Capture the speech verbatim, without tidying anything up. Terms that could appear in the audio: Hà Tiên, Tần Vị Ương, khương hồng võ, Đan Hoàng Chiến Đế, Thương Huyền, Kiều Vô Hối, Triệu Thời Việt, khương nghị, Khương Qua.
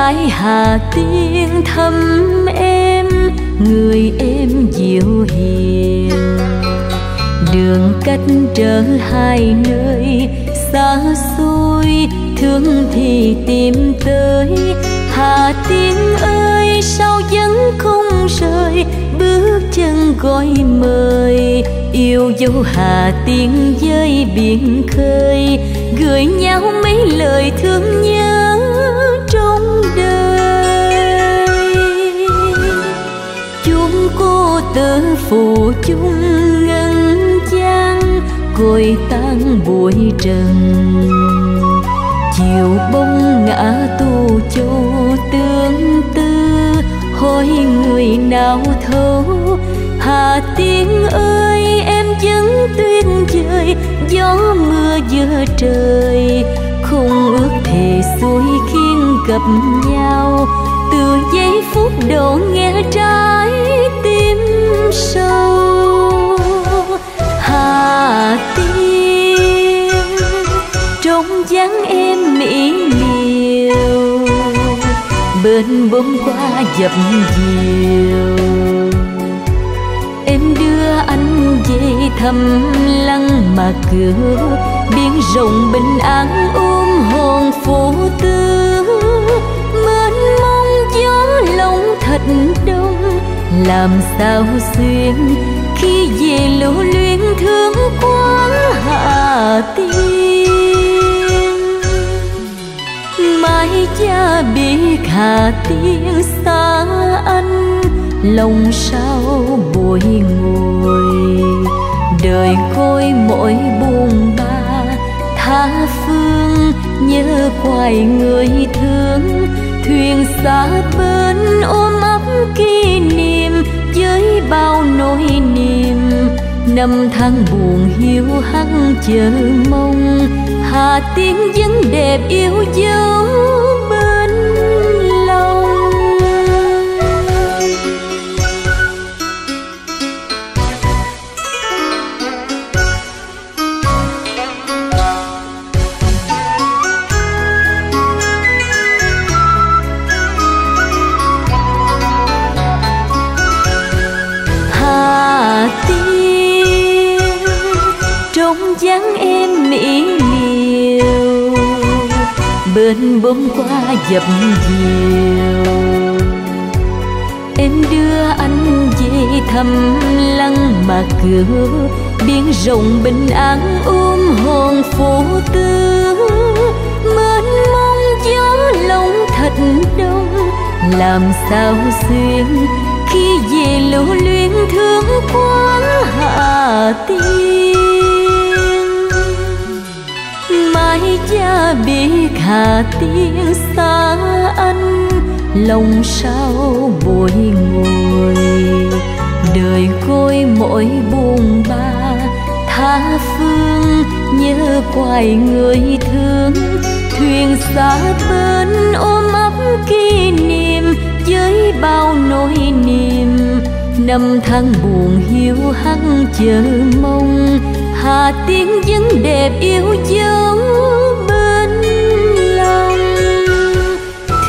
gái Hà Tiên thăm em, người em dịu hiền. Đường cách trở hai nơi xa xôi, thương thì tìm tới. Hà Tiên ơi sao vẫn không rời bước chân gọi mời, yêu dấu Hà Tiên với biển khơi, gửi nhau mấy lời thương nhớ trong đời. Chúng cô tớ phụ chung ngân giang, cội tan bụi trần. Chiều bóng ngã tu châu tương tư, hỏi người nào thấu. Hà Tiên ơi em vẫn tuyên trời, gió mưa giữa trời. Không ước thề xuôi khiến gặp nhau, từ giây phút đầu nghe trái tim sâu. Hà Tiên trong dáng em mỹ miều, bên bông hoa dập dìu. Em đưa anh về thăm lăng mà cứu, biển rộng bình an ôm hồn phụ tư. Mến mong gió lòng thật đông, làm sao xuyên khi về lưu luyến thương quán Hà Tiên. Mãi cha biết Hà Tiên xa anh, lòng sao bồi ngồi. Đời khôi mỗi buồn ba tha phương, nhớ quài người thương. Thuyền xa bên ôm ấp kỷ niệm với bao nỗi niềm. Năm tháng buồn hiu hắt chờ mong, Hà Tiên vẫn đẹp yêu dấu bên lòng. Dáng em mỹ miều, bên bông hoa dập dìu. Em đưa anh về thăm lăng mà cứu, biển rộng bình an ôm hồn phụ tư. Mến mong gió lòng thật đông, làm sao xuyên khi về lưu luyến thương quán Hà Tiên. Mãi cha biết Hà Tiên xa anh, lòng sao bồi ngồi. Đời khôi mỗi buồn ba tha phương, nhớ quài người thương. Thuyền xa bên ôm ấp kỷ niệm với bao nỗi niềm. Năm tháng buồn hiu hắt chờ mong, Hà Tiên vẫn đẹp yêu dấu bên lòng.